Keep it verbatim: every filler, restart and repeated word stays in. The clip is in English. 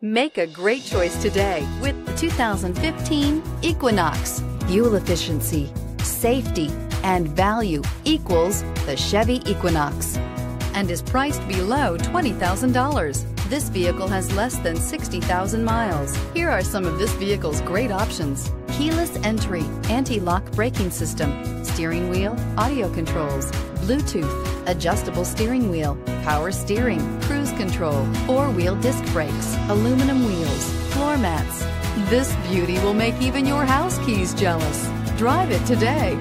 Make a great choice today with the two thousand fifteen Equinox. Fuel efficiency, safety, and value equals the Chevy Equinox and is priced below twenty thousand dollars. This vehicle has less than sixty thousand miles. Here are some of this vehicle's great options: keyless entry, anti-lock braking system, steering wheel audio controls, Bluetooth, adjustable steering wheel, power steering, cruise control, four-wheel disc brakes, aluminum wheels, floor mats. This beauty will make even your house keys jealous. Drive it today.